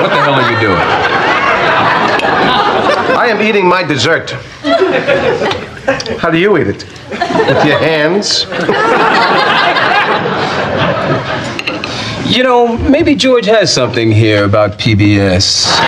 What the hell are you doing? I am eating my dessert. How do you eat it? With your hands? You know, maybe George has something here about PBS.